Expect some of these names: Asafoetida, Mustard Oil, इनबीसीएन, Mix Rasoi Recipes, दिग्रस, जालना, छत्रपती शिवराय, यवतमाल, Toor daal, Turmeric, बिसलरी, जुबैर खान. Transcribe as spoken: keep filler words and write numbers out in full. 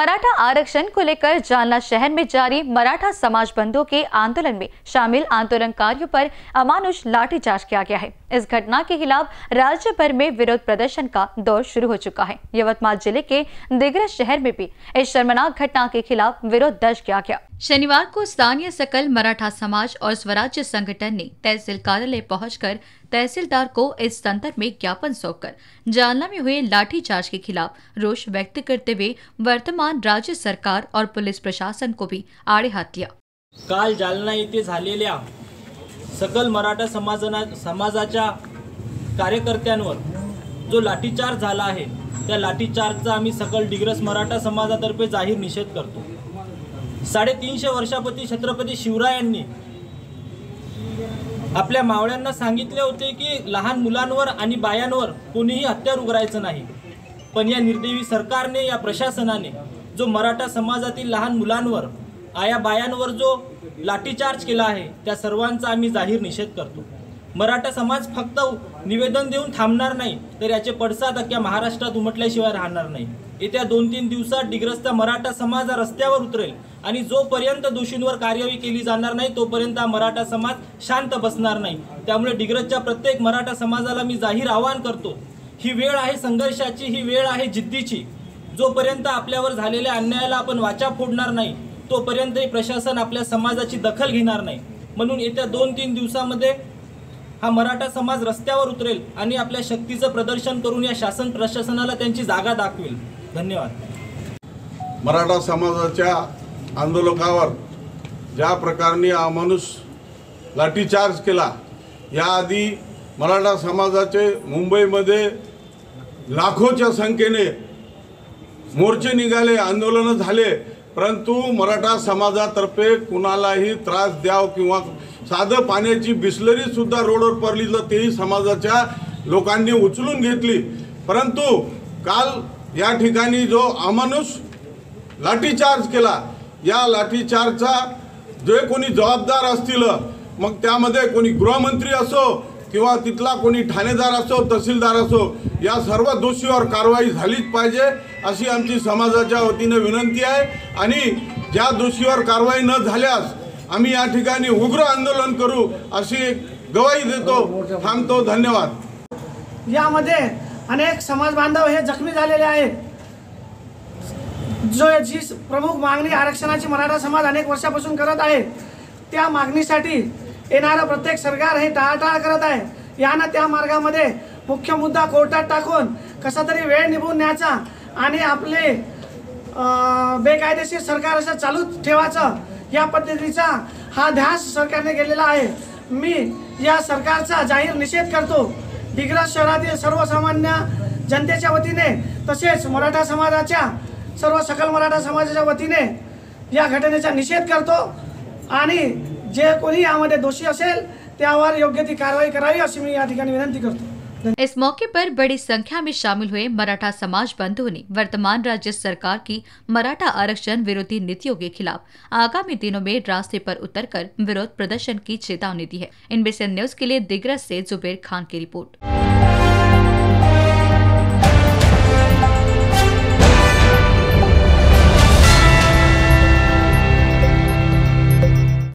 मराठा आरक्षण को लेकर जालना शहर में जारी मराठा समाज बंधु के आंदोलन में शामिल आंदोलनकारियों पर अमानुष लाठीचार्ज किया गया है। इस घटना के खिलाफ राज्य भर में विरोध प्रदर्शन का दौर शुरू हो चुका है। यवतमाल जिले के दिग्रस शहर में भी इस शर्मनाक घटना के खिलाफ विरोध दर्ज किया गया। शनिवार को स्थानीय सकल मराठा समाज और स्वराज्य संगठन ने तहसील कार्यालय पहुंचकर तहसीलदार को इस संदर्भ में ज्ञापन सौंपकर जालना में हुए लाठीचार्ज के खिलाफ रोष व्यक्त करते हुए वर्तमान राज्य सरकार और पुलिस प्रशासन को भी आड़े हाथ लिया। काल जालना येथे झालेल्या सकल मराठा समाजना समाजाच्या कार्यकर्त्यांवर जो लाठीचार्ज झाला आहे त्या लाठीचार्जचा आम्ही सकल दिग्रस मराठा समाजातर्फे जाहीर निषेध करतो। साढ़े तीनशे वर्षापती छत्रपती शिवरायांनी आपल्या मावळ्यांना सांगितले होते की लहान मुलांवर आणि बायांवर कोणीही हत्या उघडायचं नाही, पण या निर्दयी सरकारने या प्रशासनाने जो मराठा समाजातील लहान मुलांवर आया बायांवर जो लाठीचार्ज केला आहे त्या सर्वांचा आम्ही जाहीर निषेध करतो। मराठा समाज फक्त निवेदन देऊन थांबणार नाही, तर याचे पडसाद अख्या महाराष्ट्रात उमटल्याशिवाय राहणार नाही। येत्या दोन तीन दिवसात दिग्रसचा मराठा समाज रस्त्यावर उतरेल आणि जोपर्यंत दोषींवर कार्यवाही केली जाणार नाही तोपर्यंत मराठा समाज शांत बसणार नाही। त्यामुळे दिग्रसच्या प्रत्येक मराठा समाजाला मी जाहीर आवाहन करतो, ही वेळ आहे संघर्षाची, ही वेळ आहे जिद्दीची। जोपर्यंत आपल्यावर झालेल्या अन्यायाला आपण वाचा फोडणार नाही तोपर्यंत हे प्रशासन आपल्या समाजाची दखल घेणार नाही। म्हणून येत्या दोन तीन दिवसांमध्ये हा मराठा समाज रस्त्यावर उतरेल आणि आपल्या शक्तीचं प्रदर्शन करून या शासन प्रशासनाला त्यांची जागा दाखवेल। धन्यवाद। मराठा समाजाच्या आंदोलकावर ज्या प्रकारने अमानुष लाठीचार्ज केला, याआधी मराठा समाजाचे मुंबईमध्ये लाखोच्या संख्येने मोर्चे निघाले, आंदोलन झाले, परंतु मराठा समाजातर्फे कुणालाही त्रास द्याव किंवा साधं पाण्याची बिसलरी सुद्धा रोडवर पडली तर तेही समाजाच्या लोकांनी उचलून घेतली। परंतु काल या ठिकाणी जो अमानुष लाठीचार्ज केला, या लाठीचार्जचा जे कोणी जबाबदार असतील, मग त्यामध्ये कोणी गृहमंत्री असो किंवा तिथला कोणी ठाणेदार असो, तहसीलदार असो, या सर्व दोषीवर कारवाई झालीच पाहिजे अशी आमची समाजाच्या वतीने विनंती आहे। आणि ज्या दोषीवर कारवाई न झाल्यास आम्ही या ठिकाणी उग्र आंदोलन करू अशी गवाही देतो। थांबतो। धन्यवाद। यामध्ये अनेक समाज बांधव हे जखमी झालेले आहेत। जो जी प्रमुख मागणी आरक्षणाची मराठा समाज अनेक वर्षापासून करत आहे, त्या मागणीसाठी येणारं प्रत्येक सरकार हे टाळाटाळ करत आहे। यानं त्या मार्गामध्ये मुख्य मुद्दा कोर्टात टाकून कसा तरी वेळ निभून न्यायचा आणि आपले बेकायदेशीर सरकार असं चालू ठेवायचं, या पद्धतीचा हा ध्यास सरकारने गेलेला आहे। मी या सरकारचा जाहीर निषेध करतो। दिग्रस शहरातील सर्वसामान्य जनतेच्या वतीने तसेच मराठा समाजाच्या सर्व सकल मराठा समाजाच्या वतीने या घटनेचा निषेध करतो आणि जे कोणी यामध्ये दोषी असेल त्यावर योग्य ती कार्रवाई करावी अशी मी या ठिकाणी विनंती करतो। इस मौके पर बड़ी संख्या में शामिल हुए मराठा समाज बंधुओं ने वर्तमान राज्य सरकार की मराठा आरक्षण विरोधी नीतियों के खिलाफ आगामी दिनों में रास्ते पर उतरकर विरोध प्रदर्शन की चेतावनी दी है। इनबीसीएन न्यूज के लिए दिग्रस से जुबैर खान की रिपोर्ट।